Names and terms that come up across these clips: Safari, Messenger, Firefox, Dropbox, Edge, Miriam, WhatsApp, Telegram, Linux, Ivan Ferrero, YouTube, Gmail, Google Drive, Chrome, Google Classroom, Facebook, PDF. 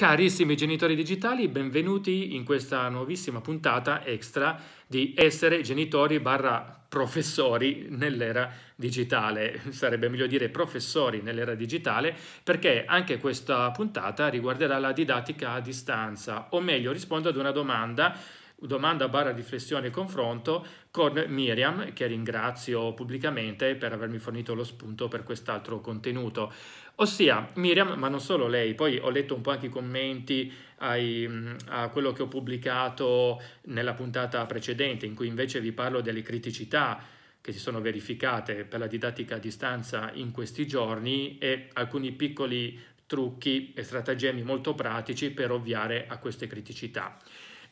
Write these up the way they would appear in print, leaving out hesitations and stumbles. Carissimi genitori digitali, benvenuti in questa nuovissima puntata extra di essere genitori / professori nell'era digitale. Sarebbe meglio dire professori nell'era digitale, perché anche questa puntata riguarderà la didattica a distanza, o meglio rispondo ad una domanda / riflessione e confronto con Miriam, che ringrazio pubblicamente per avermi fornito lo spunto per quest'altro contenuto. Ossia, Miriam, ma non solo lei, poi ho letto un po' anche i commenti a quello che ho pubblicato nella puntata precedente, in cui invece vi parlo delle criticità che si sono verificate per la didattica a distanza in questi giorni e alcuni piccoli trucchi e stratagemmi molto pratici per ovviare a queste criticità.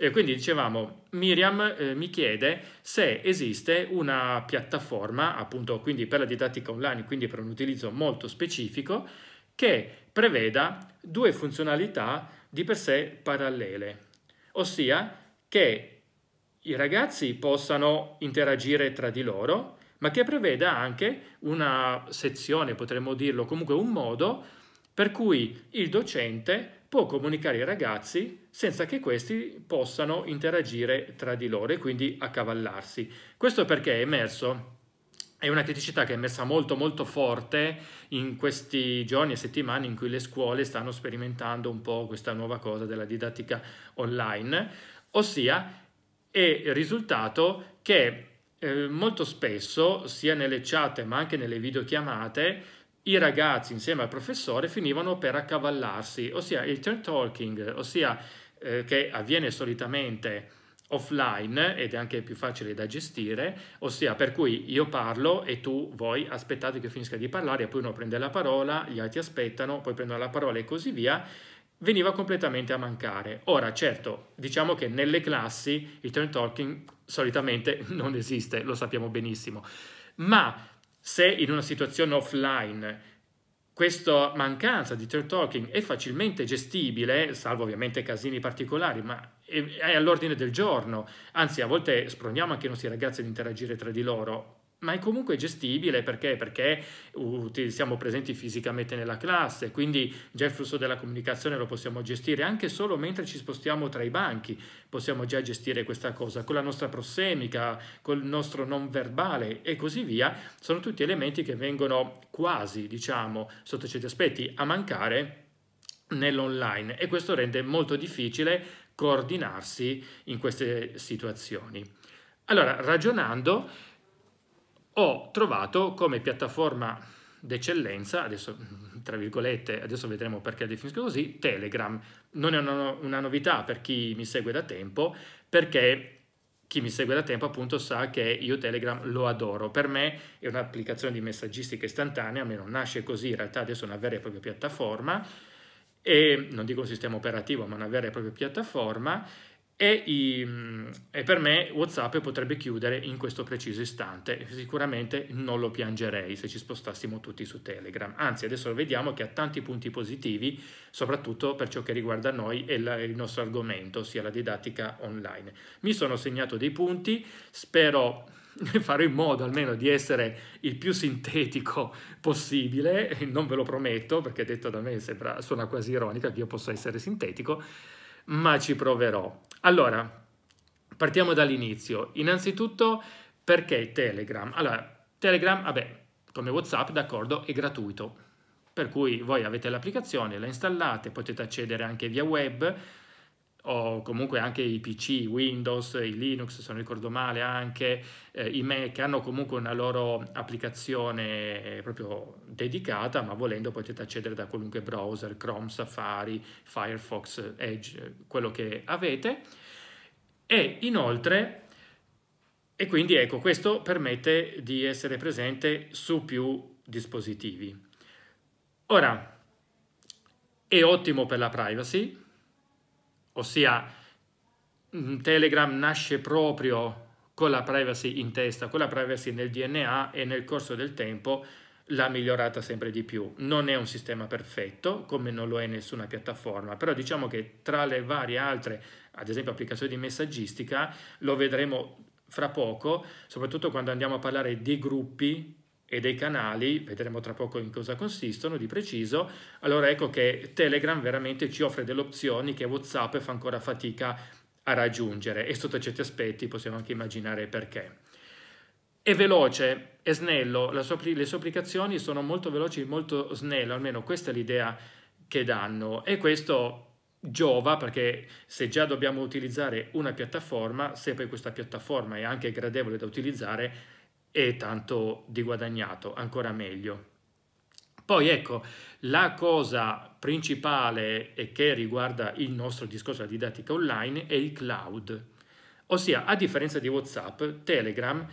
E quindi dicevamo, Miriam mi chiede se esiste una piattaforma, appunto, quindi per la didattica online, quindi per un utilizzo molto specifico, che preveda due funzionalità di per sé parallele, ossia che i ragazzi possano interagire tra di loro, ma che preveda anche una sezione, potremmo dirlo, comunque un modo per cui il docente può comunicare ai ragazzi senza che questi possano interagire tra di loro e quindi accavallarsi. Questo perché è una criticità che è emersa molto forte in questi giorni e settimane in cui le scuole stanno sperimentando un po' questa nuova cosa della didattica online, ossia è il risultato che molto spesso, sia nelle chat ma anche nelle videochiamate, i ragazzi insieme al professore finivano per accavallarsi, ossia il turn talking, ossia che avviene solitamente offline ed è anche più facile da gestire, ossia per cui io parlo e voi aspettate che finisca di parlare, poi uno prende la parola, gli altri aspettano, poi prendono la parola e così via, veniva completamente a mancare. Ora certo, diciamo che nelle classi il turn talking solitamente non esiste, lo sappiamo benissimo, ma se in una situazione offline questa mancanza di turn talking è facilmente gestibile, salvo ovviamente casini particolari, ma è all'ordine del giorno, anzi a volte sproniamo anche i nostri ragazzi ad interagire tra di loro, ma è comunque gestibile perché siamo presenti fisicamente nella classe, quindi già il flusso della comunicazione lo possiamo gestire, anche solo mentre ci spostiamo tra i banchi possiamo già gestire questa cosa, con la nostra prossemica, col nostro non verbale e così via. Sono tutti elementi che vengono quasi, diciamo, sotto certi aspetti a mancare nell'online e questo rende molto difficile coordinarsi in queste situazioni. Allora, ragionando, ho trovato come piattaforma d'eccellenza, adesso tra virgolette, adesso vedremo perché definisco così, Telegram. Non è una novità per chi mi segue da tempo, perché chi mi segue da tempo appunto sa che io Telegram lo adoro. Per me è un'applicazione di messaggistica istantanea, almeno nasce così, in realtà adesso è una vera e propria piattaforma, e non dico un sistema operativo, ma una vera e propria piattaforma, e per me WhatsApp potrebbe chiudere in questo preciso istante. Sicuramente non lo piangerei se ci spostassimo tutti su Telegram, anzi adesso vediamo che ha tanti punti positivi, soprattutto per ciò che riguarda noi e il nostro argomento, ossia la didattica online. Mi sono segnato dei punti, spero, farò in modo almeno di essere il più sintetico possibile, non ve lo prometto perché detto da me suona quasi ironica che io possa essere sintetico, ma ci proverò. Allora, partiamo dall'inizio. Innanzitutto, perché Telegram? Allora, Telegram, come WhatsApp, d'accordo, è gratuito, per cui voi avete l'applicazione, la installate, potete accedere anche via web, o comunque anche i PC, Windows, i Linux, se non ricordo male, anche i Mac hanno comunque una loro applicazione proprio dedicata, ma volendo potete accedere da qualunque browser, Chrome, Safari, Firefox, Edge, quello che avete. E inoltre, e quindi ecco, questo permette di essere presente su più dispositivi. Ora, è ottimo per la privacy, ossia Telegram nasce proprio con la privacy in testa, con la privacy nel DNA, e nel corso del tempo l'ha migliorata sempre di più. Non è un sistema perfetto, come non lo è nessuna piattaforma, però diciamo che tra le varie altre, ad esempio applicazioni di messaggistica, lo vedremo fra poco, soprattutto quando andiamo a parlare di gruppi e dei canali, vedremo tra poco in cosa consistono di preciso, allora ecco che Telegram veramente ci offre delle opzioni che WhatsApp fa ancora fatica a raggiungere, e sotto certi aspetti possiamo anche immaginare perché. È veloce, è snello, le sue applicazioni sono molto veloci, molto snelle, almeno questa è l'idea che danno, e questo giova perché se già dobbiamo utilizzare una piattaforma, se poi questa piattaforma è anche gradevole da utilizzare, è tanto di guadagnato, ancora meglio. Poi ecco, la cosa principale e che riguarda il nostro discorso della didattica online è il cloud, ossia a differenza di WhatsApp, Telegram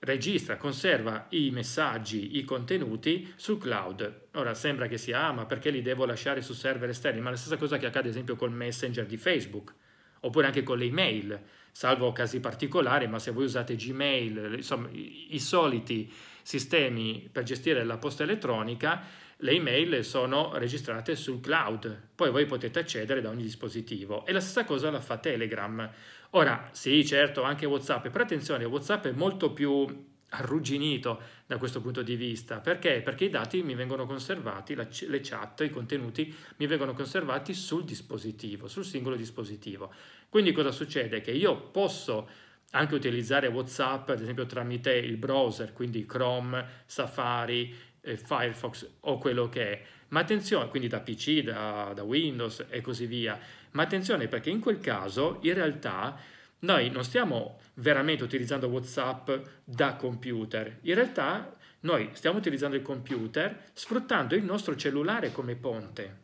registra, conserva i messaggi, i contenuti sul cloud. Ora sembra che sia, ma perché li devo lasciare su server esterni? Ma è la stessa cosa che accade ad esempio col Messenger di Facebook, oppure anche con le email, salvo casi particolari, ma se voi usate Gmail, insomma i soliti sistemi per gestire la posta elettronica, le email sono registrate sul cloud, poi voi potete accedere da ogni dispositivo, e la stessa cosa la fa Telegram. Ora, sì, certo, anche WhatsApp, però attenzione, WhatsApp è molto più arrugginito da questo punto di vista. Perché? Perché i dati mi vengono conservati, le chat, i contenuti mi vengono conservati sul dispositivo, sul singolo dispositivo. Quindi cosa succede? Che io posso anche utilizzare WhatsApp, ad esempio tramite il browser, quindi Chrome, Safari, Firefox o quello che è, ma attenzione, quindi da PC, da Windows e così via, ma attenzione perché in quel caso in realtà noi non stiamo veramente utilizzando WhatsApp da computer, in realtà noi stiamo utilizzando il computer sfruttando il nostro cellulare come ponte,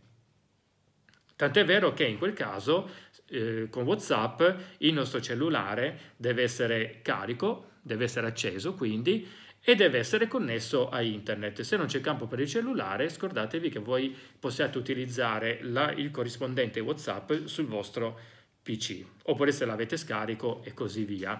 tant'è vero che in quel caso con WhatsApp il nostro cellulare deve essere carico, deve essere acceso quindi, e deve essere connesso a internet. Se non c'è campo per il cellulare, scordatevi che voi possiate utilizzare il corrispondente WhatsApp sul vostro PC, oppure se l'avete scarico e così via.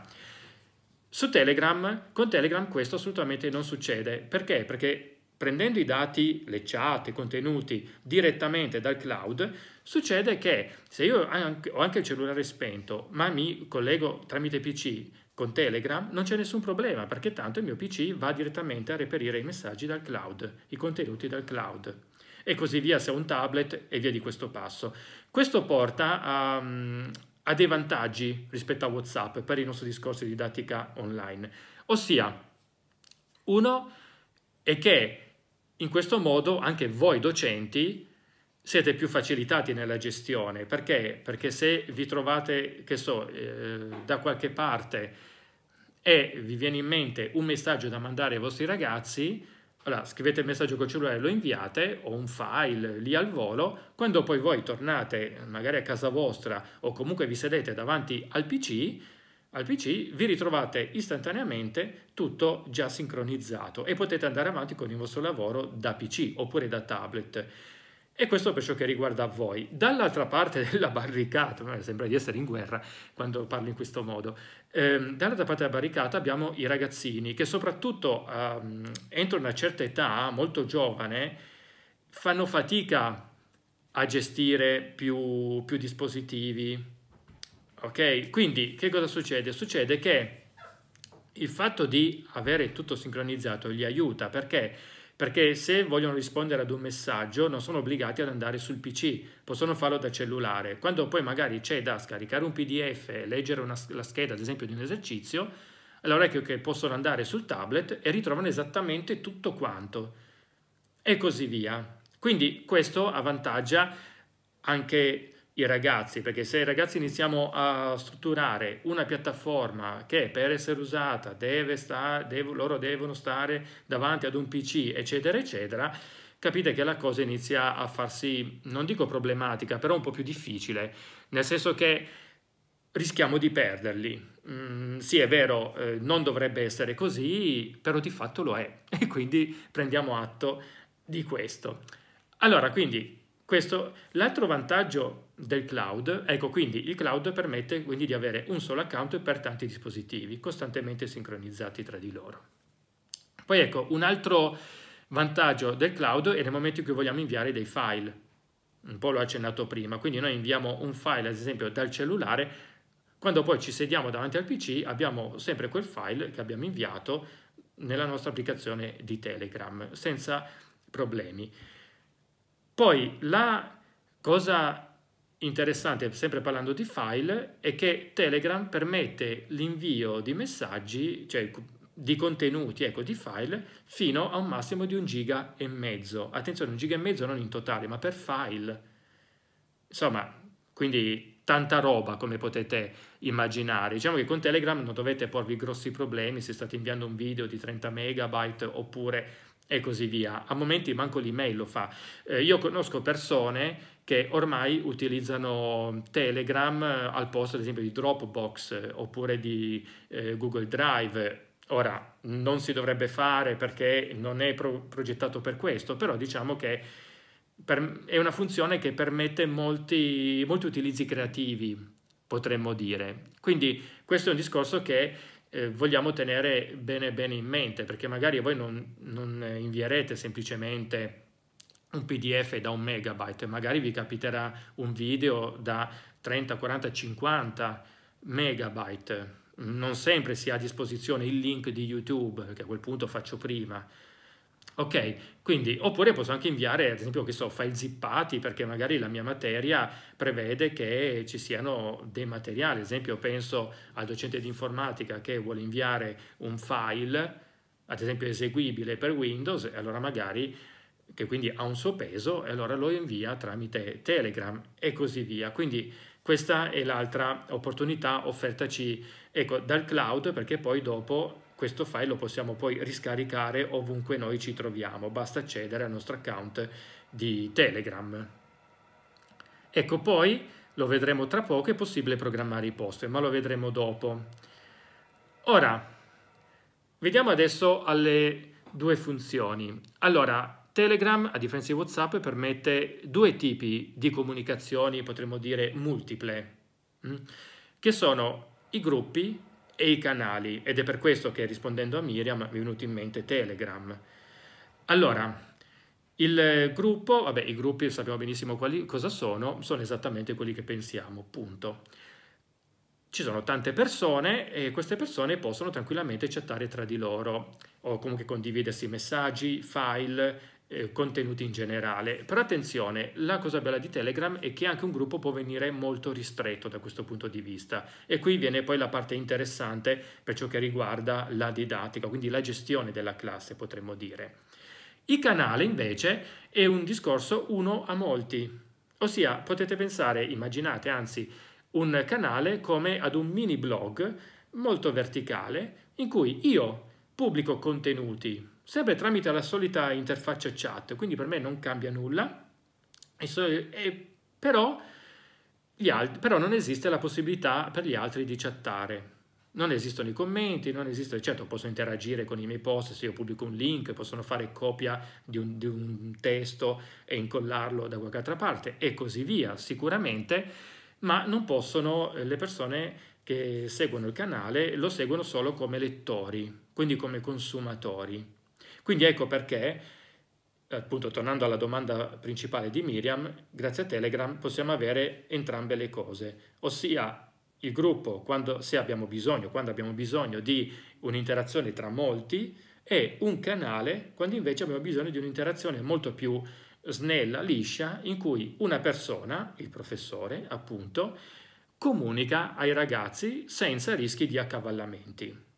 Su Telegram, con Telegram questo assolutamente non succede. Perché? Perché prendendo i dati, le chat, i contenuti direttamente dal cloud, succede che se io ho anche il cellulare spento, ma mi collego tramite PC, con Telegram non c'è nessun problema perché tanto il mio PC va direttamente a reperire i messaggi dal cloud, i contenuti dal cloud e così via se ho un tablet e via di questo passo. Questo porta a dei vantaggi rispetto a WhatsApp per il nostro discorso di didattica online, ossia uno è che in questo modo anche voi docenti siete più facilitati nella gestione. Perché? Perché se vi trovate, che so, da qualche parte e vi viene in mente un messaggio da mandare ai vostri ragazzi, allora scrivete il messaggio col cellulare, lo inviate, o un file lì al volo, quando poi voi tornate magari a casa vostra o comunque vi sedete davanti al PC vi ritrovate istantaneamente tutto già sincronizzato e potete andare avanti con il vostro lavoro da PC oppure da tablet. E questo per ciò che riguarda voi. Dall'altra parte della barricata, sembra di essere in guerra quando parlo in questo modo, dall'altra parte della barricata abbiamo i ragazzini che soprattutto entro una certa età, molto giovane, fanno fatica a gestire più dispositivi. Ok? Quindi che cosa succede? Succede che il fatto di avere tutto sincronizzato gli aiuta perché se vogliono rispondere ad un messaggio non sono obbligati ad andare sul PC, possono farlo da cellulare. Quando poi magari c'è da scaricare un PDF e leggere la scheda, ad esempio, di un esercizio, allora è che possono andare sul tablet e ritrovano esattamente tutto quanto e così via. Quindi questo avvantaggia anche i ragazzi, perché se i ragazzi iniziamo a strutturare una piattaforma che per essere usata loro devono stare davanti ad un PC eccetera eccetera, capite che la cosa inizia a farsi, non dico problematica, però un po' più difficile, nel senso che rischiamo di perderli. Sì, è vero, non dovrebbe essere così, però di fatto lo è e quindi prendiamo atto di questo. Allora, quindi l'altro vantaggio del cloud, ecco, quindi il cloud permette quindi di avere un solo account per tanti dispositivi costantemente sincronizzati tra di loro. Poi ecco, un altro vantaggio del cloud è nel momento in cui vogliamo inviare dei file, un po' l'ho accennato prima, quindi noi inviamo un file ad esempio dal cellulare, quando poi ci sediamo davanti al PC abbiamo sempre quel file che abbiamo inviato nella nostra applicazione di Telegram senza problemi. Poi la cosa interessante, sempre parlando di file, è che Telegram permette l'invio di messaggi, cioè di contenuti, ecco, di file, fino a un massimo di 1,5 giga. Attenzione, 1,5 giga non in totale, ma per file. Insomma, quindi tanta roba, come potete immaginare. Diciamo che con Telegram non dovete porvi grossi problemi se state inviando un video di 30 megabyte oppure e così via. A momenti manco l'email lo fa. Io conosco persone che ormai utilizzano Telegram al posto ad esempio di Dropbox oppure di Google Drive. Ora non si dovrebbe fare perché non è progettato per questo, però diciamo che è una funzione che permette molti utilizzi creativi, potremmo dire. Quindi questo è un discorso che vogliamo tenere bene in mente, perché magari voi non invierete semplicemente un PDF da 1 megabyte, magari vi capiterà un video da 30, 40, 50 megabyte. Non sempre si ha a disposizione il link di YouTube, che a quel punto faccio prima. Ok, quindi oppure posso anche inviare, ad esempio, che so, file zippati, perché magari la mia materia prevede che ci siano dei materiali. Ad esempio, penso al docente di informatica che vuole inviare un file, ad esempio eseguibile per Windows, e allora magari, che quindi ha un suo peso, e allora lo invia tramite Telegram e così via. Quindi questa è l'altra opportunità offertaci, ecco, dal cloud, perché poi dopo questo file lo possiamo poi riscaricare ovunque noi ci troviamo, basta accedere al nostro account di Telegram. Ecco, poi lo vedremo tra poco, è possibile programmare i post, ma lo vedremo dopo. Ora, vediamo adesso alle due funzioni. Allora, Telegram, a differenza di WhatsApp, permette due tipi di comunicazioni, potremmo dire multiple, che sono i gruppi e i canali, ed è per questo che, rispondendo a Miriam, mi è venuto in mente Telegram. Allora, il gruppo, vabbè, i gruppi sappiamo benissimo cosa sono esattamente quelli che pensiamo, punto. Ci sono tante persone e queste persone possono tranquillamente chattare tra di loro o comunque condividersi messaggi, file, contenuti in generale. Però attenzione, la cosa bella di Telegram è che anche un gruppo può venire molto ristretto da questo punto di vista, e qui viene poi la parte interessante per ciò che riguarda la didattica, quindi la gestione della classe, potremmo dire. Il canale invece è un discorso uno a molti, ossia potete pensare, immaginate anzi, un canale come ad un mini blog molto verticale in cui io pubblico contenuti sempre tramite la solita interfaccia chat, quindi per me non cambia nulla, però non esiste la possibilità per gli altri di chattare. Non esistono i commenti, non esiste, certo posso interagire con i miei post, se io pubblico un link, possono fare copia di un testo e incollarlo da qualche altra parte e così via, sicuramente, ma non possono, le persone che seguono il canale lo seguono solo come lettori, quindi come consumatori. Quindi ecco perché, appunto tornando alla domanda principale di Miriam, grazie a Telegram possiamo avere entrambe le cose, ossia il gruppo quando abbiamo bisogno di un'interazione tra molti, e un canale quando invece abbiamo bisogno di un'interazione molto più snella, liscia, in cui una persona, il professore appunto, comunica ai ragazzi senza rischi di accavallamenti.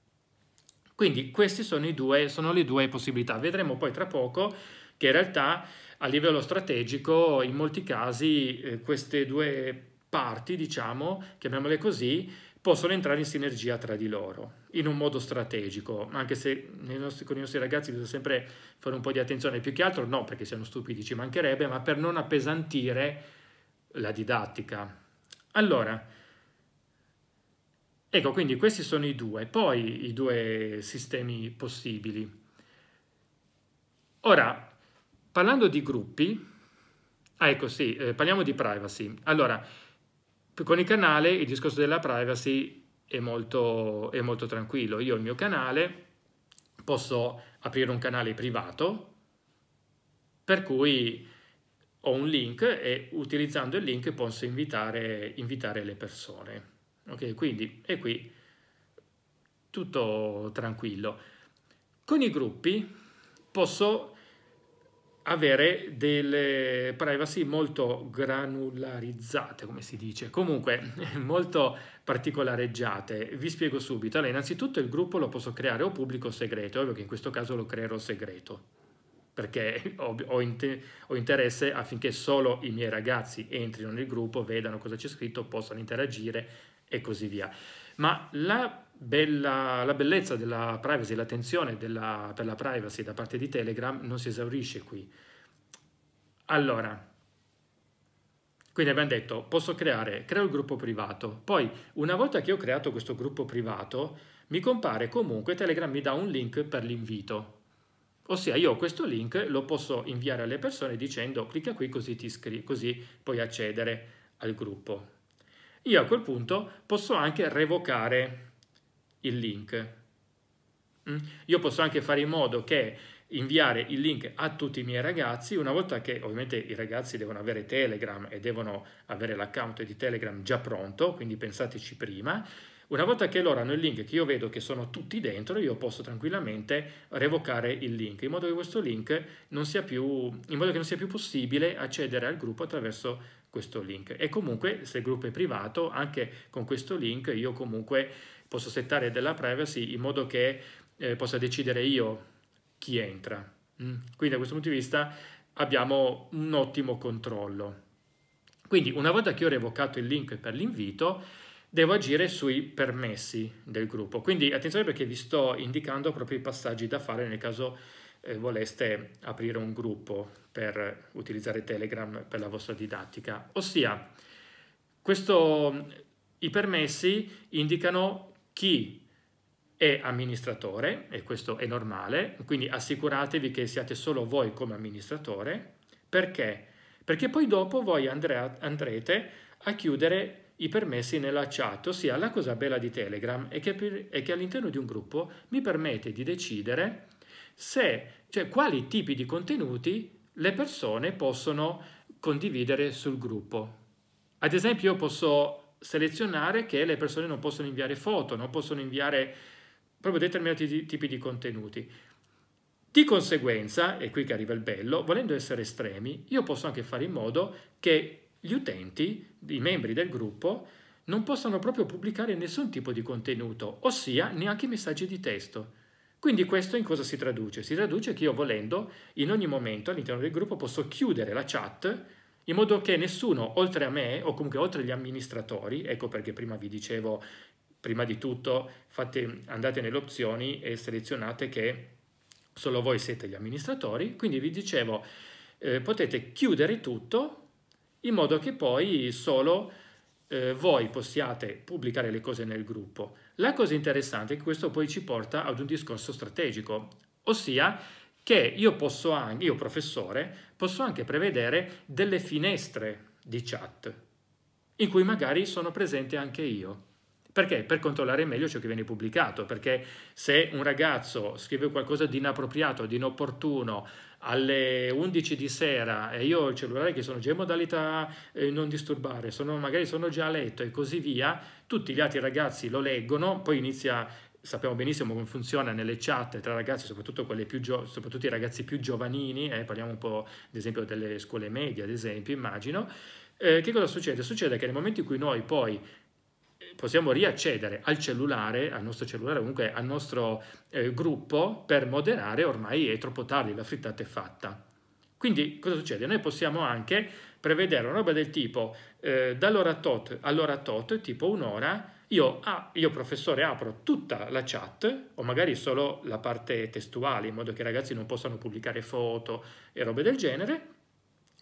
Quindi queste sono le due possibilità. Vedremo poi tra poco che in realtà a livello strategico in molti casi queste due parti, diciamo, chiamiamole così, possono entrare in sinergia tra di loro in un modo strategico, anche se con i nostri ragazzi bisogna sempre fare un po' di attenzione, più che altro non perché siano stupidi, ci mancherebbe, ma per non appesantire la didattica. Allora, ecco, quindi questi sono i due sistemi possibili. Ora, parlando di gruppi, ecco sì, parliamo di privacy. Allora, con il canale il discorso della privacy è molto tranquillo. Io il mio canale posso aprire un canale privato, per cui ho un link e utilizzando il link posso invitare le persone. Ok, quindi è qui tutto tranquillo. Con i gruppi posso avere delle privacy molto granularizzate, come si dice, comunque molto particolareggiate. Vi spiego subito. Allora, innanzitutto il gruppo lo posso creare o pubblico o segreto. È ovvio che in questo caso lo creerò segreto, perché ho interesse affinché solo i miei ragazzi entrino nel gruppo, vedano cosa c'è scritto, possano interagire e così via. Ma la bellezza della privacy, l'attenzione per la privacy da parte di Telegram non si esaurisce qui. Allora, quindi abbiamo detto, posso creo il gruppo privato, poi una volta che ho creato questo gruppo privato mi compare comunque, Telegram mi dà un link per l'invito. Ossia, io questo link lo posso inviare alle persone dicendo clicca qui così ti iscrivi, così puoi accedere al gruppo. Io a quel punto posso anche revocare il link. Io posso anche fare in modo che inviare il link a tutti i miei ragazzi, una volta che ovviamente i ragazzi devono avere Telegram e devono avere l'account di Telegram già pronto, quindi pensateci prima. Una volta che loro hanno il link, che io vedo che sono tutti dentro, io posso tranquillamente revocare il link, in modo che questo link non sia più possibile accedere al gruppo attraverso questo link. E comunque, se il gruppo è privato, anche con questo link io comunque posso settare della privacy in modo che possa decidere io chi entra. Quindi da questo punto di vista abbiamo un ottimo controllo. Quindi una volta che ho revocato il link per l'invito, devo agire sui permessi del gruppo. Quindi attenzione, perché vi sto indicando proprio i passaggi da fare nel caso voleste aprire un gruppo per utilizzare Telegram per la vostra didattica. Ossia, i permessi indicano chi è amministratore, e questo è normale, quindi assicuratevi che siate solo voi come amministratore. Perché? Perché poi dopo voi andrete a chiudere i permessi nella chat. Ossia, la cosa bella di Telegram è che all'interno di un gruppo mi permette di decidere quali tipi di contenuti le persone possono condividere sul gruppo. Ad esempio, io posso selezionare che le persone non possono inviare foto, non possono inviare proprio determinati tipi di contenuti. Di conseguenza, è qui che arriva il bello, volendo essere estremi, io posso anche fare in modo che gli utenti, i membri del gruppo, non possono proprio pubblicare nessun tipo di contenuto, ossia neanche messaggi di testo. Quindi questo in cosa si traduce? Si traduce che io, volendo, in ogni momento all'interno del gruppo posso chiudere la chat in modo che nessuno, oltre a me o comunque oltre gli amministratori, ecco perché prima vi dicevo, prima di tutto andate nelle opzioni e selezionate che solo voi siete gli amministratori, quindi vi dicevo, potete chiudere tutto, in modo che poi solo voi possiate pubblicare le cose nel gruppo. La cosa interessante è che questo poi ci porta ad un discorso strategico, ossia che io professore, posso anche prevedere delle finestre di chat in cui magari sono presente anche io. Perché? Per controllare meglio ciò che viene pubblicato, perché se un ragazzo scrive qualcosa di inappropriato, di inopportuno, alle 11 di sera e io ho il cellulare che sono già in modalità non disturbare, magari sono già a letto e così via, tutti gli altri ragazzi lo leggono, poi sappiamo benissimo come funziona nelle chat tra ragazzi, soprattutto i ragazzi più giovanini, parliamo un po' ad esempio delle scuole medie, ad esempio, immagino, che cosa succede? Succede che nel momento in cui noi poi possiamo riaccedere al nostro cellulare, comunque al nostro gruppo, per moderare, ormai è troppo tardi, la frittata è fatta. Quindi cosa succede? Noi possiamo anche prevedere una roba del tipo dall'ora tot all'ora tot, tipo un'ora, io professore apro tutta la chat, o magari solo la parte testuale, in modo che i ragazzi non possano pubblicare foto e robe del genere,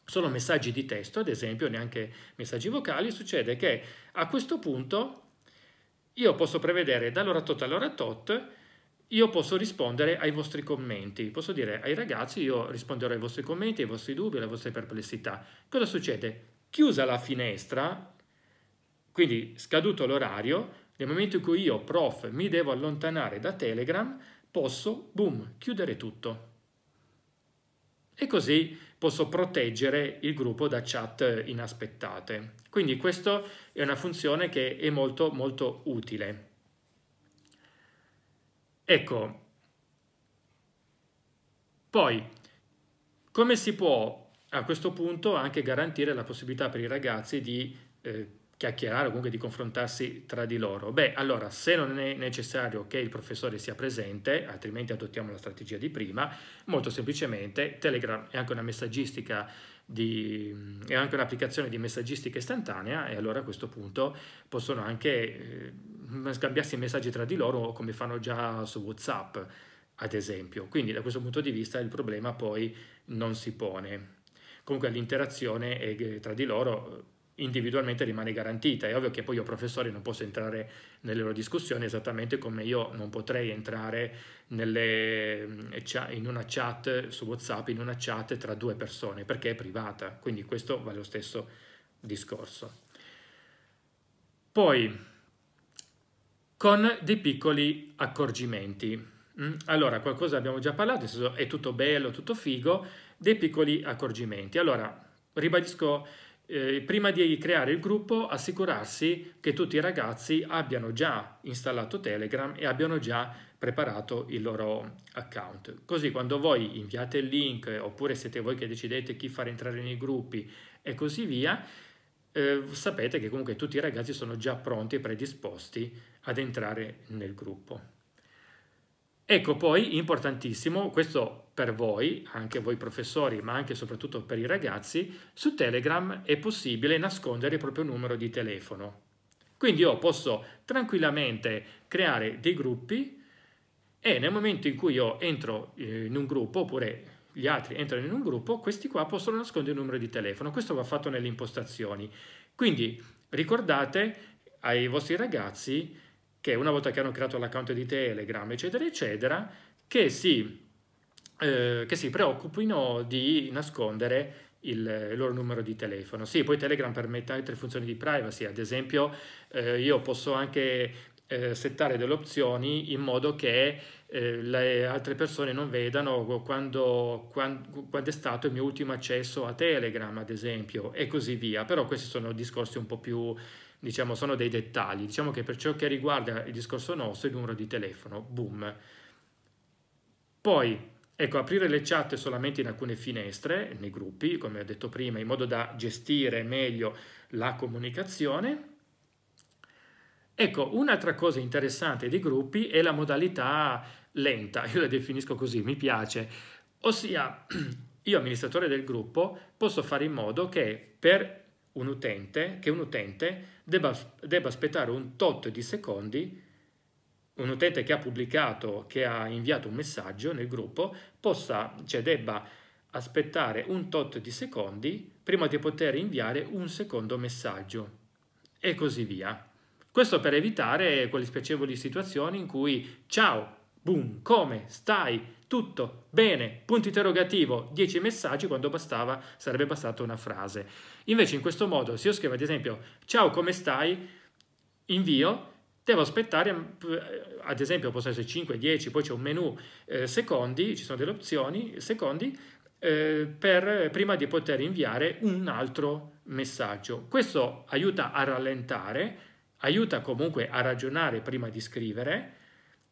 solo messaggi di testo, ad esempio, neanche messaggi vocali. Succede che a questo punto io posso prevedere dall'ora tot all'ora tot, io posso rispondere ai vostri commenti, posso dire ai ragazzi io risponderò ai vostri commenti, ai vostri dubbi, alle vostre perplessità. Cosa succede? Chiusa la finestra, quindi scaduto l'orario, nel momento in cui io, prof, mi devo allontanare da Telegram, posso, boom, chiudere tutto. E così posso proteggere il gruppo da chat inaspettate. Quindi questa è una funzione che è molto molto utile. Ecco, Poi, come si può a questo punto anche garantire la possibilità per i ragazzi di chiacchierare o comunque di confrontarsi tra di loro? Beh, allora, se non è necessario che il professore sia presente, altrimenti adottiamo la strategia di prima, molto semplicemente Telegram è anche un'applicazione di messaggistica istantanea, e allora a questo punto possono anche scambiarsi messaggi tra di loro come fanno già su WhatsApp, ad esempio. Quindi da questo punto di vista il problema poi non si pone. Comunque l'interazione tra di loro individualmente rimane garantita. È ovvio che poi io professore non posso entrare nelle loro discussioni, esattamente come io non potrei entrare in una chat su WhatsApp, in una chat tra due persone, perché è privata, quindi questo vale lo stesso discorso. Poi, con dei piccoli accorgimenti. Allora, qualcosa abbiamo già parlato, nel senso è tutto bello, tutto figo, dei piccoli accorgimenti. Allora, ribadisco, prima di creare il gruppo, assicurarsi che tutti i ragazzi abbiano già installato Telegram e abbiano già preparato il loro account. Così quando voi inviate il link, oppure siete voi che decidete chi far entrare nei gruppi e così via, sapete che comunque tutti i ragazzi sono già pronti e predisposti ad entrare nel gruppo. Ecco, poi, importantissimo, questo per voi, anche voi professori, ma anche e soprattutto per i ragazzi, su Telegram è possibile nascondere il proprio numero di telefono. Quindi io posso tranquillamente creare dei gruppi e nel momento in cui io entro in un gruppo, oppure gli altri entrano in un gruppo, questi qua possono nascondere il numero di telefono. Questo va fatto nelle impostazioni. Quindi ricordate ai vostri ragazzi che una volta che hanno creato l'account di Telegram, eccetera, eccetera, che si preoccupino di nascondere il loro numero di telefono. Sì, poi Telegram permette altre funzioni di privacy, ad esempio io posso anche settare delle opzioni in modo che le altre persone non vedano quando è stato il mio ultimo accesso a Telegram, ad esempio, e così via. Però questi sono discorsi un po' più, diciamo, sono dei dettagli. Diciamo che per ciò che riguarda il discorso nostro, il numero di telefono, boom. Poi, ecco, aprire le chat solamente in alcune finestre, nei gruppi, come ho detto prima, in modo da gestire meglio la comunicazione. Ecco, un'altra cosa interessante dei gruppi è la modalità lenta, io la definisco così, mi piace, ossia io amministratore del gruppo posso fare in modo che un utente debba aspettare un tot di secondi, un utente che ha pubblicato, che ha inviato un messaggio nel gruppo, debba aspettare un tot di secondi prima di poter inviare un secondo messaggio e così via. Questo per evitare quelle spiacevoli situazioni in cui ciao, boom, come stai, tutto, bene, punto interrogativo, 10 messaggi quando sarebbe bastata una frase. Invece in questo modo, se io scrivo ad esempio ciao, come stai, invio, devo aspettare, ad esempio possono essere 5, 10, poi c'è un menu secondi, ci sono delle opzioni secondi, prima di poter inviare un altro messaggio. Questo aiuta a rallentare, aiuta comunque a ragionare prima di scrivere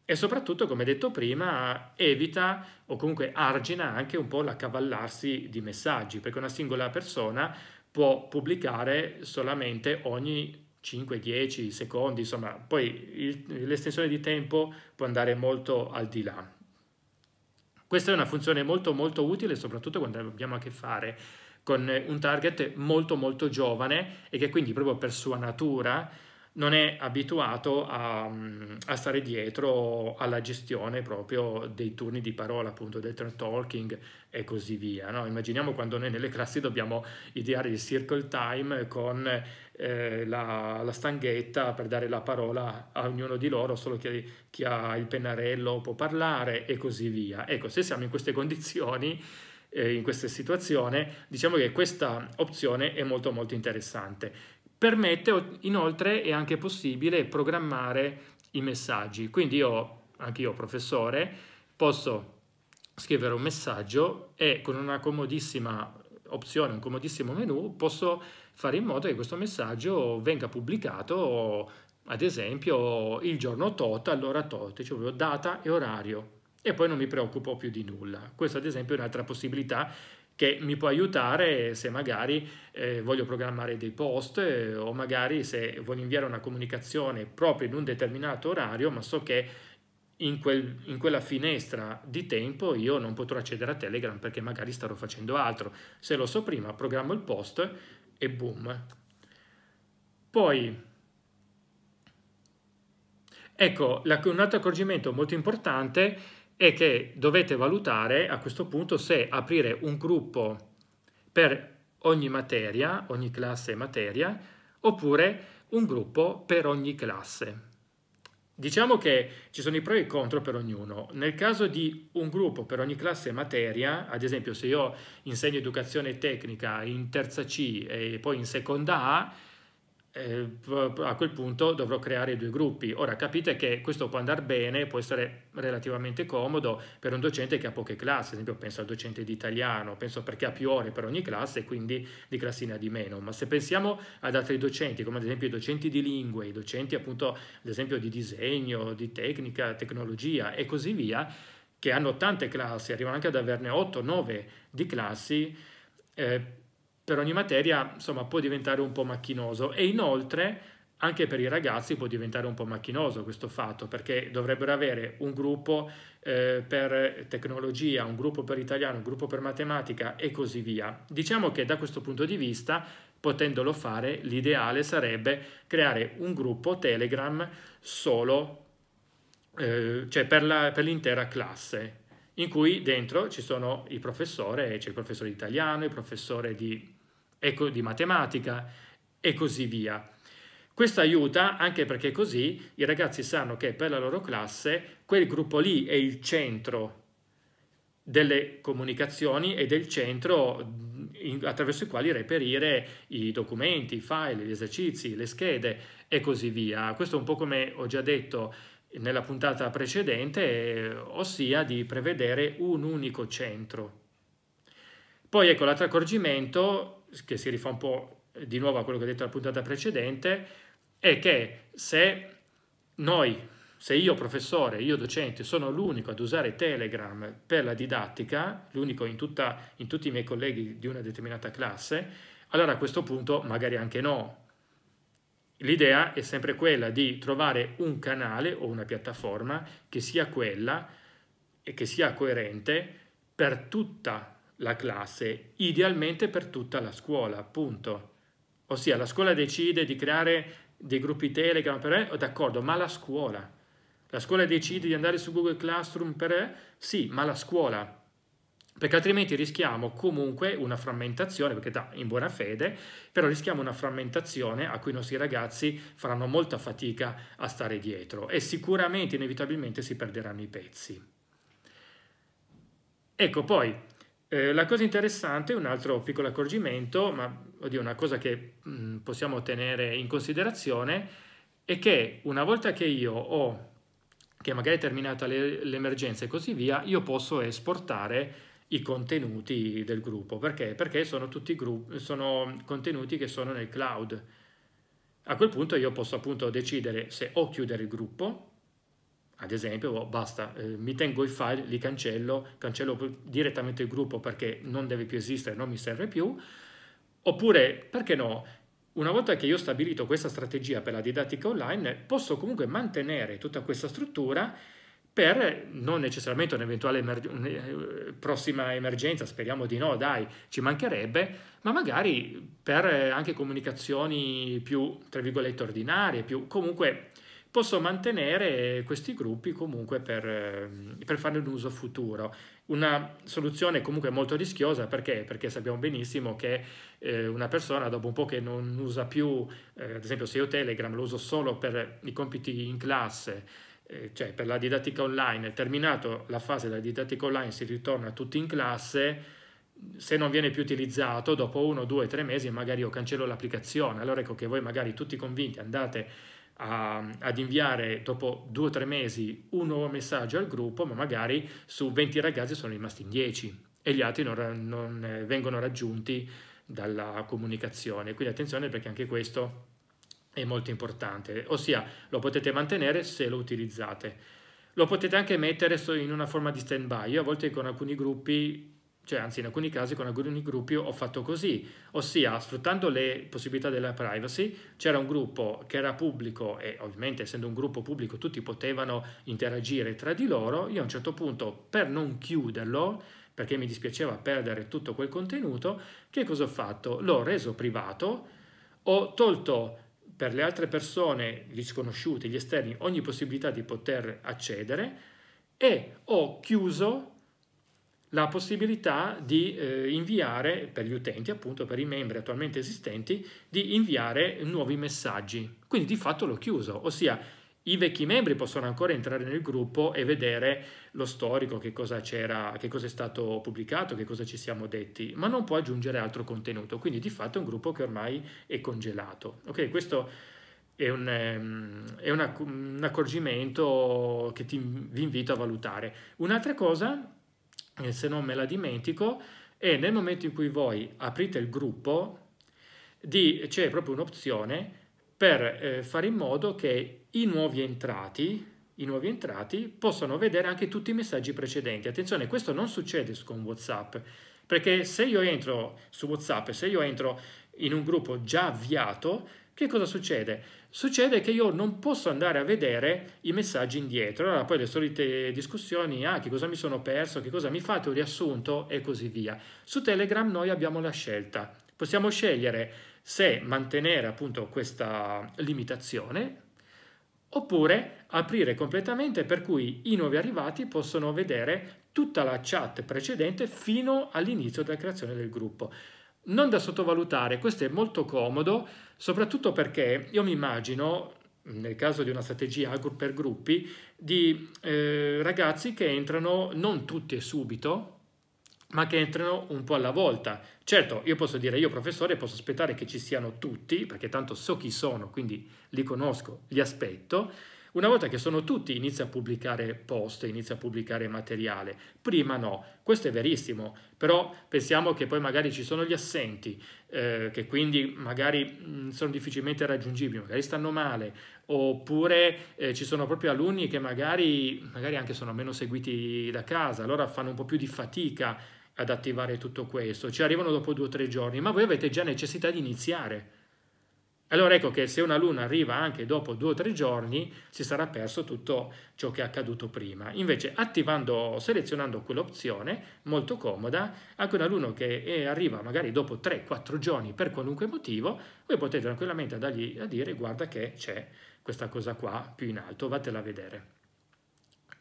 e soprattutto, come detto prima, evita o comunque argina anche un po' l'accavallarsi di messaggi, perché una singola persona può pubblicare solamente ogni 5-10 secondi, insomma, poi l'estensione di tempo può andare molto al di là. Questa è una funzione molto molto utile, soprattutto quando abbiamo a che fare con un target molto molto giovane e che quindi proprio per sua natura non è abituato a stare dietro alla gestione proprio dei turni di parola, appunto del turn talking e così via, no? Immaginiamo quando noi nelle classi dobbiamo ideare il circle time con la stanghetta per dare la parola a ognuno di loro, solo chi ha il pennarello può parlare e così via. Ecco, se siamo in queste condizioni, in questa situazione, diciamo che questa opzione è molto molto interessante. Permette inoltre, è anche possibile programmare i messaggi, quindi anche io professore posso scrivere un messaggio e con una comodissima opzione, un comodissimo menu, posso fare in modo che questo messaggio venga pubblicato ad esempio il giorno tot, all'ora tot, cioè data e orario, e poi non mi preoccupo più di nulla. Questo ad esempio è un'altra possibilità che mi può aiutare se magari voglio programmare dei post o magari se voglio inviare una comunicazione proprio in un determinato orario, ma so che in quella finestra di tempo io non potrò accedere a Telegram perché magari starò facendo altro. Se lo so prima, programmo il post e boom. Poi, ecco, un altro accorgimento molto importante è che dovete valutare a questo punto se aprire un gruppo per ogni materia, ogni classe e materia, oppure un gruppo per ogni classe. Diciamo che ci sono i pro e i contro per ognuno. Nel caso di un gruppo per ogni classe e materia, ad esempio se io insegno educazione tecnica in terza C e poi in seconda A, a quel punto dovrò creare due gruppi. Ora capite che questo può andare bene, può essere relativamente comodo per un docente che ha poche classi, ad esempio penso al docente di italiano, penso perché ha più ore per ogni classe e quindi di classina di meno, ma se pensiamo ad altri docenti come ad esempio i docenti di lingue, i docenti appunto ad esempio di disegno, di tecnica, tecnologia e così via, che hanno tante classi, arrivano anche ad averne 8-9 di classi, per ogni materia, insomma, può diventare un po' macchinoso e inoltre anche per i ragazzi può diventare un po' macchinoso questo fatto, perché dovrebbero avere un gruppo per tecnologia, un gruppo per italiano, un gruppo per matematica e così via. Diciamo che da questo punto di vista, potendolo fare, l'ideale sarebbe creare un gruppo Telegram solo, cioè per l'intera classe, in cui dentro ci sono i professori, c'è il professore di italiano, il professore di matematica e così via. Questo aiuta anche perché così i ragazzi sanno che per la loro classe quel gruppo lì è il centro delle comunicazioni ed è il centro attraverso i quali reperire i documenti, i file, gli esercizi, le schede e così via. Questo è un po' come ho già detto nella puntata precedente, ossia di prevedere un unico centro. Poi ecco l'altro accorgimento, che si rifà un po' di nuovo a quello che ho detto nella puntata precedente, è che se io professore, io docente, sono l'unico ad usare Telegram per la didattica, l'unico in tutti i miei colleghi di una determinata classe, allora a questo punto magari anche no. L'idea è sempre quella di trovare un canale o una piattaforma che sia quella e che sia coerente per tutta la classe, idealmente per tutta la scuola, punto. Ossia la scuola decide di creare dei gruppi Telegram per, d'accordo, ma la scuola decide di andare su Google Classroom per, sì, ma la scuola, perché altrimenti rischiamo comunque una frammentazione, perché dà in buona fede, però rischiamo una frammentazione a cui i nostri ragazzi faranno molta fatica a stare dietro e sicuramente, inevitabilmente, si perderanno i pezzi. Ecco, poi, la cosa interessante, un altro piccolo accorgimento, ma oddio, una cosa che possiamo tenere in considerazione, è che una volta che io ho, che magari è terminata l'emergenza e così via, io posso esportare i contenuti del gruppo. Perché? Perché sono contenuti che sono nel cloud. A quel punto io posso appunto decidere se o chiudere il gruppo, ad esempio, o basta, mi tengo i file, li cancello direttamente il gruppo perché non deve più esistere, non mi serve più, oppure, perché no, una volta che io ho stabilito questa strategia per la didattica online, posso comunque mantenere tutta questa struttura per non necessariamente un'eventuale prossima emergenza, speriamo di no, dai, ci mancherebbe, ma magari per anche comunicazioni più, tra virgolette, ordinarie, più, comunque posso mantenere questi gruppi comunque per farne un uso futuro. Una soluzione comunque molto rischiosa, perché? Perché sappiamo benissimo che una persona dopo un po' che non usa più, ad esempio se io Telegram lo uso solo per i compiti in classe, cioè per la didattica online, terminato la fase della didattica online si ritorna tutti in classe, se non viene più utilizzato dopo 1, 2, 3 mesi magari io cancello l'applicazione, allora ecco che voi magari tutti convinti andate ad inviare dopo 2 o 3 mesi un nuovo messaggio al gruppo, ma magari su 20 ragazzi sono rimasti in 10 e gli altri non vengono raggiunti dalla comunicazione, quindi attenzione perché anche questo è molto importante, ossia lo potete mantenere se lo utilizzate. Lo potete anche mettere in una forma di stand-by. Io a volte con alcuni gruppi, cioè anzi in alcuni casi con alcuni gruppi ho fatto così, ossia sfruttando le possibilità della privacy, c'era un gruppo che era pubblico e ovviamente essendo un gruppo pubblico tutti potevano interagire tra di loro. Io a un certo punto, per non chiuderlo, perché mi dispiaceva perdere tutto quel contenuto, che cosa ho fatto? L'ho reso privato, ho tolto per le altre persone, gli sconosciuti, gli esterni, ogni possibilità di poter accedere e ho chiuso la possibilità di inviare, per gli utenti appunto, per i membri attualmente esistenti, di inviare nuovi messaggi. Quindi di fatto l'ho chiuso, ossia i vecchi membri possono ancora entrare nel gruppo e vedere lo storico, che cosa c'era, che cosa è stato pubblicato, che cosa ci siamo detti, ma non può aggiungere altro contenuto, quindi di fatto è un gruppo che ormai è congelato. Ok, questo è un accorgimento che vi invito a valutare. Un'altra cosa, se non me la dimentico, è nel momento in cui voi aprite il gruppo, c'è proprio un'opzione per fare in modo che i nuovi entrati possano vedere anche tutti i messaggi precedenti. Attenzione, questo non succede con WhatsApp, perché se io entro su WhatsApp e se io entro in un gruppo già avviato, che cosa succede? Succede che io non posso andare a vedere i messaggi indietro. Allora poi le solite discussioni, che cosa mi sono perso, che cosa mi fate, un riassunto e così via. Su Telegram noi abbiamo la scelta, possiamo scegliere se mantenere appunto questa limitazione oppure aprire completamente, per cui i nuovi arrivati possono vedere tutta la chat precedente fino all'inizio della creazione del gruppo. Non da sottovalutare, questo è molto comodo, soprattutto perché io mi immagino, nel caso di una strategia per gruppi, di ragazzi che entrano non tutti e subito, ma che entrano un po' alla volta. Certo, io posso dire, io professore posso aspettare che ci siano tutti, perché tanto so chi sono, quindi li conosco, li aspetto. Una volta che sono tutti inizio a pubblicare post, inizio a pubblicare materiale. Prima no, questo è verissimo, però pensiamo che poi magari ci sono gli assenti, che quindi magari sono difficilmente raggiungibili, magari stanno male, oppure ci sono proprio alunni che magari anche sono meno seguiti da casa, allora fanno un po' più di fatica ad attivare tutto questo, ci arrivano dopo 2 o 3 giorni, ma voi avete già necessità di iniziare. Allora ecco che se un alunno arriva anche dopo 2 o 3 giorni si sarà perso tutto ciò che è accaduto prima. Invece selezionando quell'opzione molto comoda, anche un alunno che arriva magari dopo 3 o 4 giorni per qualunque motivo, voi potete tranquillamente dargli a dire guarda che c'è questa cosa qua più in alto, vatela a vedere.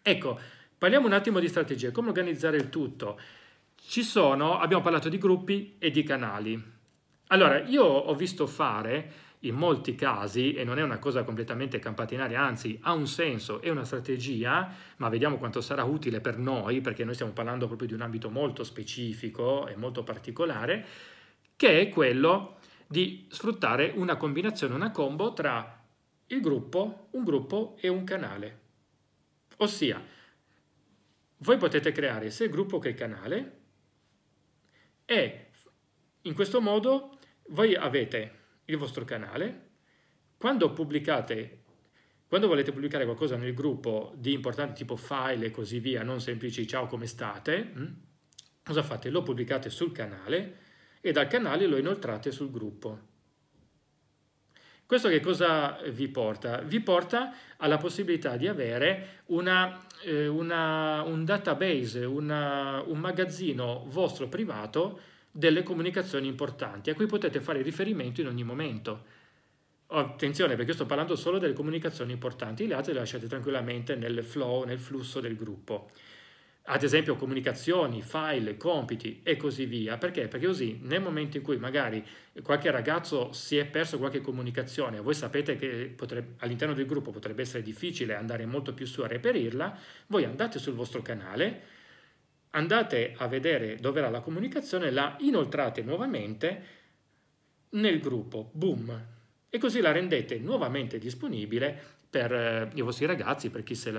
Ecco, parliamo un attimo di strategie, come organizzare il tutto. Abbiamo parlato di gruppi e di canali. Allora, io ho visto fare in molti casi, e non è una cosa completamente campata in aria, anzi ha un senso, è una strategia, ma vediamo quanto sarà utile per noi, perché noi stiamo parlando proprio di un ambito molto specifico e molto particolare, che è quello di sfruttare una combinazione, una combo tra il gruppo, un gruppo e un canale. Ossia, voi potete creare sia il gruppo che il canale e in questo modo voi avete il vostro canale. Quando volete pubblicare qualcosa nel gruppo di importante tipo file e così via, non semplici ciao come state, cosa fate? Lo pubblicate sul canale e dal canale lo inoltrate sul gruppo. Questo che cosa vi porta? Vi porta alla possibilità di avere un database, un magazzino vostro privato delle comunicazioni importanti a cui potete fare riferimento in ogni momento. Attenzione, perché sto parlando solo delle comunicazioni importanti, le altre le lasciate tranquillamente nel flusso del gruppo. Ad esempio comunicazioni, file, compiti e così via. Perché? Perché così nel momento in cui magari qualche ragazzo si è perso qualche comunicazione, voi sapete che all'interno del gruppo potrebbe essere difficile andare molto più su a reperirla, voi andate sul vostro canale, andate a vedere dove era la comunicazione, la inoltrate nuovamente nel gruppo, boom, e così la rendete nuovamente disponibile per i vostri ragazzi, per chi si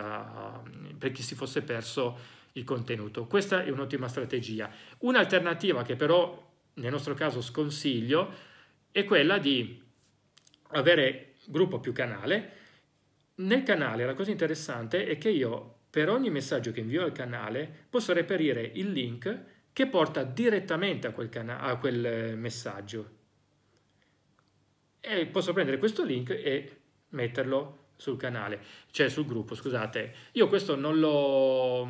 fosse perso il contenuto. Questa è un'ottima strategia. Un'alternativa che però nel nostro caso sconsiglio è quella di avere gruppo più canale. Nel canale la cosa interessante è che io per ogni messaggio che invio al canale posso reperire il link che porta direttamente a quel messaggio, e posso prendere questo link e metterlo sul canale, cioè sul gruppo, scusate. Io questo non lo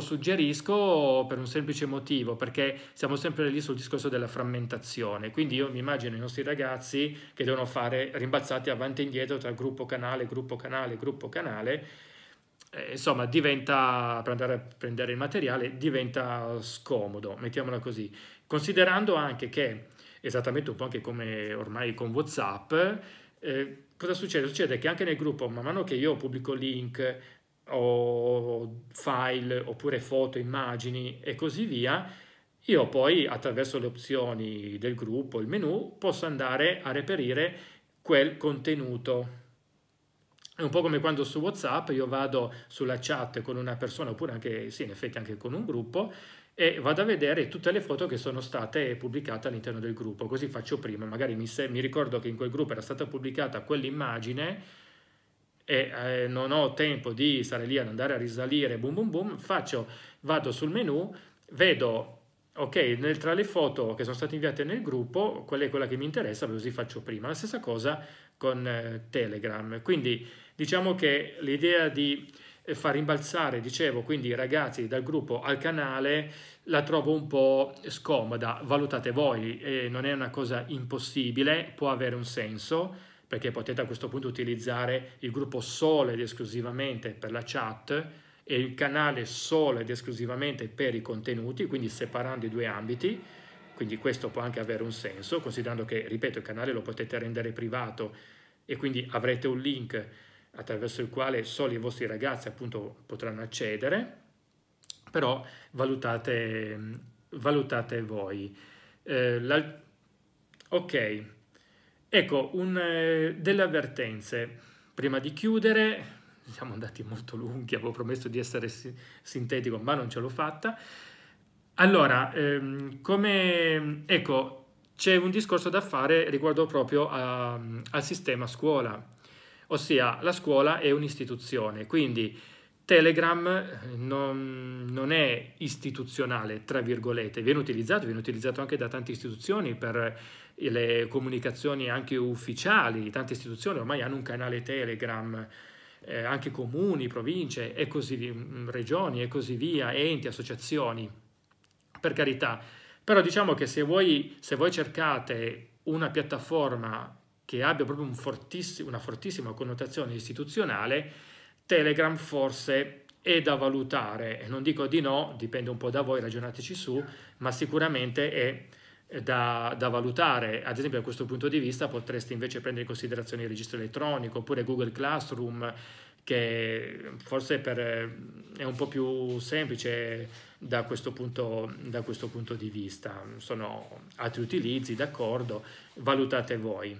suggerisco per un semplice motivo, perché siamo sempre lì sul discorso della frammentazione. Quindi io mi immagino i nostri ragazzi che devono fare rimbalzati avanti e indietro tra gruppo canale, gruppo canale, gruppo canale. Insomma, diventa, per andare a prendere il materiale, diventa scomodo, mettiamola così. Considerando anche che, esattamente un po' anche come ormai con WhatsApp, cosa succede? Succede che anche nel gruppo, man mano che io pubblico link o file oppure foto, immagini e così via, io poi attraverso le opzioni del gruppo, il menu, posso andare a reperire quel contenuto. È un po' come quando su WhatsApp io vado sulla chat con una persona, oppure anche, sì, in effetti anche con un gruppo, e vado a vedere tutte le foto che sono state pubblicate all'interno del gruppo. Così faccio prima, magari mi ricordo che in quel gruppo era stata pubblicata quell'immagine e non ho tempo di stare lì ad andare a risalire, boom boom boom, vado sul menu, vedo, ok, tra le foto che sono state inviate nel gruppo, quella è quella che mi interessa, così faccio prima. La stessa cosa con Telegram. Quindi diciamo che l'idea di far rimbalzare, dicevo, quindi i ragazzi dal gruppo al canale, la trovo un po' scomoda. Valutate voi, non è una cosa impossibile, può avere un senso, perché potete a questo punto utilizzare il gruppo solo ed esclusivamente per la chat e il canale solo ed esclusivamente per i contenuti, quindi separando i due ambiti. Quindi questo può anche avere un senso, considerando che, ripeto, il canale lo potete rendere privato e quindi avrete un link attraverso il quale solo i vostri ragazzi appunto potranno accedere. Però valutate voi. Ok, ecco, delle avvertenze. Prima di chiudere, siamo andati molto lunghi, avevo promesso di essere sintetico, ma non ce l'ho fatta. Allora, ecco, c'è un discorso da fare riguardo proprio al sistema scuola, ossia la scuola è un'istituzione, quindi Telegram non è istituzionale, tra virgolette, viene utilizzato anche da tante istituzioni per le comunicazioni anche ufficiali. Tante istituzioni ormai hanno un canale Telegram, anche comuni, province, e così via, regioni e così via, enti, associazioni. Per carità, però diciamo che se voi cercate una piattaforma che abbia proprio una fortissima connotazione istituzionale, Telegram forse è da valutare, e non dico di no, dipende un po' da voi, ragionateci su, ma sicuramente è da valutare. Ad esempio, a questo punto di vista potreste invece prendere in considerazione il registro elettronico, oppure Google Classroom, che forse è un po' più semplice da questo punto di vista. Sono altri utilizzi, d'accordo, valutate voi.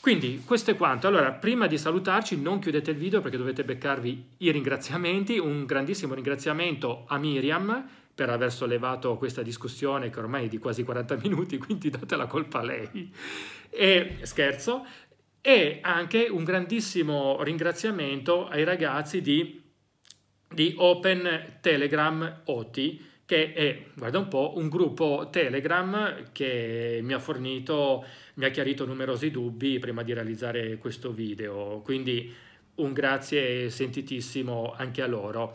Quindi questo è quanto. Allora, prima di salutarci, non chiudete il video perché dovete beccarvi i ringraziamenti. Un grandissimo ringraziamento a Miriam per aver sollevato questa discussione che ormai è di quasi 40 minuti, quindi date la colpa a lei. E scherzo. E anche un grandissimo ringraziamento ai ragazzi di Open Telegram Italia, che è, guarda un po', un gruppo Telegram che mi ha chiarito numerosi dubbi prima di realizzare questo video, quindi un grazie sentitissimo anche a loro.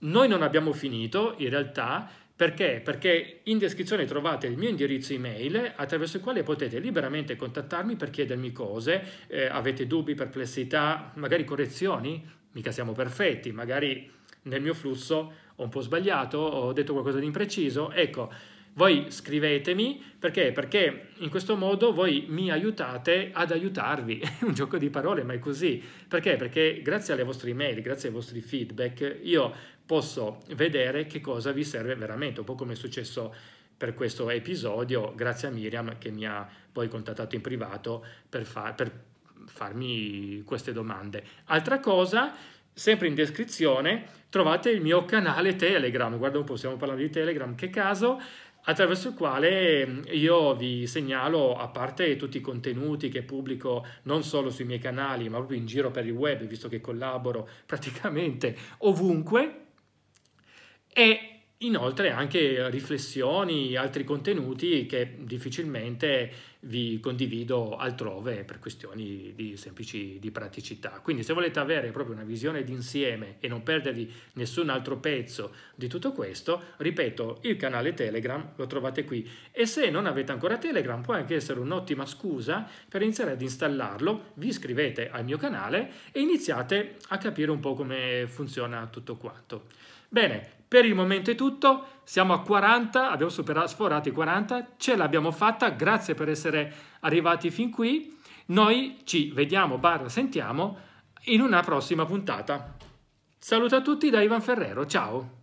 Noi non abbiamo finito, in realtà. Perché? Perché in descrizione trovate il mio indirizzo email attraverso il quale potete liberamente contattarmi per chiedermi cose, avete dubbi, perplessità, magari correzioni, mica siamo perfetti, magari nel mio flusso ho un po' sbagliato, ho detto qualcosa di impreciso, ecco, voi scrivetemi. Perché? Perché in questo modo voi mi aiutate ad aiutarvi, è un gioco di parole, ma è così. Perché? Perché grazie alle vostre email, grazie ai vostri feedback, io posso vedere che cosa vi serve veramente, un po' come è successo per questo episodio, grazie a Miriam che mi ha poi contattato in privato per farmi queste domande. Altra cosa, sempre in descrizione trovate il mio canale Telegram, guarda un po', stiamo parlando di Telegram, che caso, attraverso il quale io vi segnalo, a parte tutti i contenuti che pubblico non solo sui miei canali ma proprio in giro per il web, visto che collaboro praticamente ovunque, e inoltre anche riflessioni, altri contenuti che difficilmente vi condivido altrove per questioni di semplici di praticità. Quindi se volete avere proprio una visione d'insieme e non perdervi nessun altro pezzo di tutto questo, ripeto, il canale Telegram lo trovate qui, e se non avete ancora Telegram può anche essere un'ottima scusa per iniziare ad installarlo. Vi iscrivete al mio canale e iniziate a capire un po' come funziona tutto quanto. Bene, per il momento è tutto, siamo a 40, abbiamo sforato i 40, ce l'abbiamo fatta, grazie per essere arrivati fin qui, noi ci vediamo, sentiamo in una prossima puntata. Saluto a tutti da Ivan Ferrero, ciao!